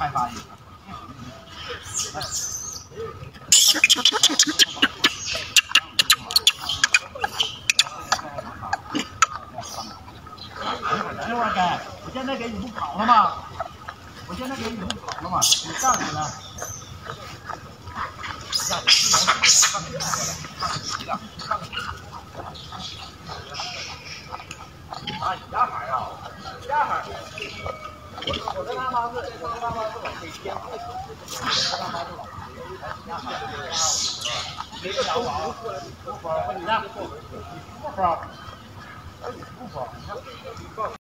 开发一下。 现在给你不烤了吗？我现在给你不烤了吗？你站起来，站起来，站起来，站起来，啊，你家孩子啊，你家孩子，我跟他妈是，我跟他妈是往北边，你不讲我，不包，你不包，你不包，你不包。